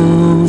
So